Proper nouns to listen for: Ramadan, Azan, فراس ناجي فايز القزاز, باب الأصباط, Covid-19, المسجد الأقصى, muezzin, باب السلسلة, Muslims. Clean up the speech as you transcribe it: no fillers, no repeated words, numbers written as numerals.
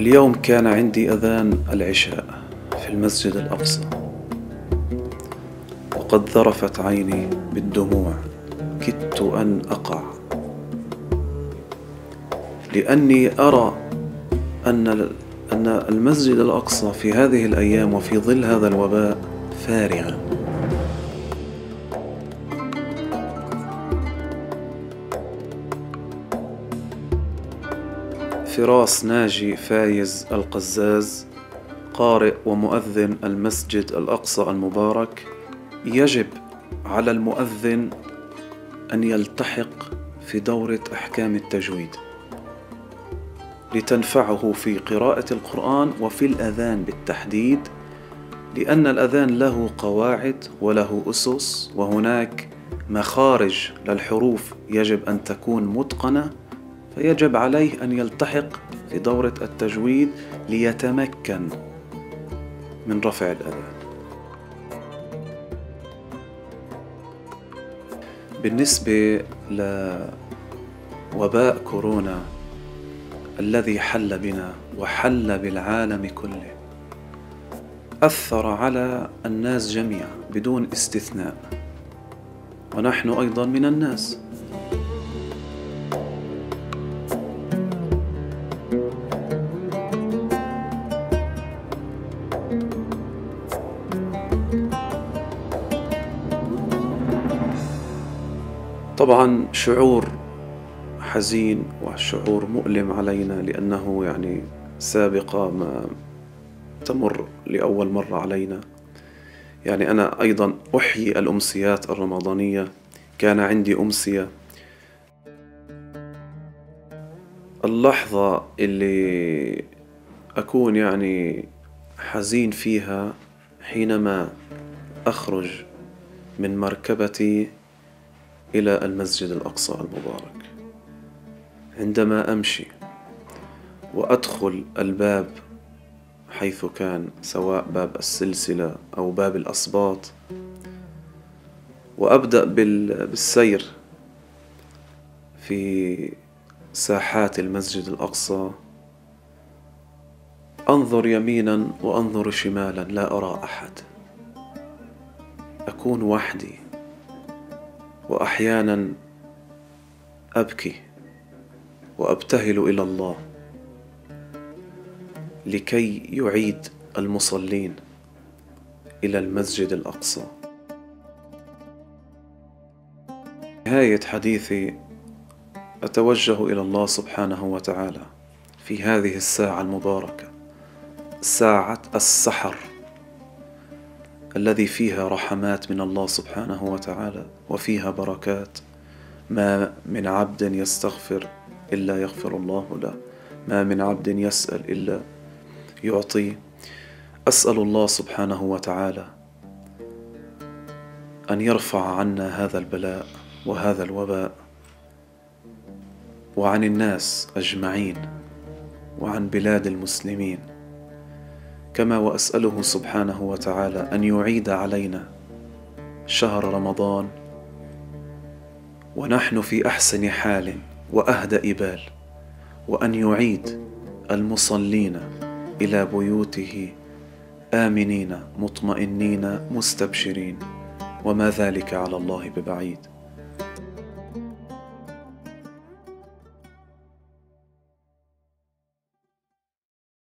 اليوم كان عندي أذان العشاء في المسجد الأقصى، وقد ذرفت عيني بالدموع، كدت أن أقع، لأني أرى أن المسجد الأقصى في هذه الأيام وفي ظل هذا الوباء فارغا. فراس ناجي فايز القزاز، قارئ ومؤذن المسجد الأقصى المبارك، يجب على المؤذن أن يلتحق في دورة أحكام التجويد لتنفعه في قراءة القرآن وفي الأذان بالتحديد، لأن الأذان له قواعد وله أسس، وهناك مخارج للحروف يجب أن تكون متقنة، فيجب عليه أن يلتحق في دورة التجويد ليتمكن من رفع الأذان. بالنسبة لوباء كورونا الذي حل بنا وحل بالعالم كله، أثر على الناس جميعا بدون استثناء، ونحن أيضا من الناس. طبعا شعور حزين وشعور مؤلم علينا، لأنه يعني سابقة ما تمر لأول مرة علينا. يعني أنا أيضا أحيي الأمسيات الرمضانية، كان عندي أمسية. اللحظة اللي أكون يعني حزين فيها حينما أخرج من مركبتي إلى المسجد الأقصى المبارك، عندما أمشي وأدخل الباب حيث كان، سواء باب السلسلة أو باب الأصباط، وأبدأ بالسير في ساحات المسجد الأقصى، أنظر يمينا وأنظر شمالا، لا أرى أحد، أكون وحدي، وأحيانا أبكي وأبتهل إلى الله لكي يعيد المصلين إلى المسجد الأقصى. نهاية حديثي أتوجه إلى الله سبحانه وتعالى في هذه الساعة المباركة، ساعة السحر الذي فيها رحمات من الله سبحانه وتعالى وفيها بركات. ما من عبد يستغفر إلا يغفر الله له، ما من عبد يسأل إلا يعطيه. أسأل الله سبحانه وتعالى أن يرفع عنا هذا البلاء وهذا الوباء، وعن الناس أجمعين، وعن بلاد المسلمين، كما وأسأله سبحانه وتعالى أن يعيد علينا شهر رمضان ونحن في أحسن حال وأهدأ بال، وأن يعيد المصلين إلى بيوته آمنين مطمئنين مستبشرين، وما ذلك على الله ببعيد.